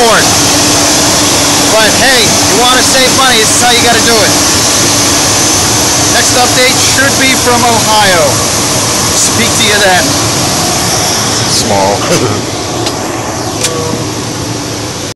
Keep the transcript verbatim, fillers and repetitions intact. afford. But hey, you want to save money, this is how you got to do it. Next update should be from Ohio. Speak to you then. Small.